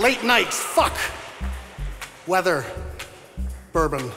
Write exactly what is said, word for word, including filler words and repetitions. late nights, fuck, weather, bourbon.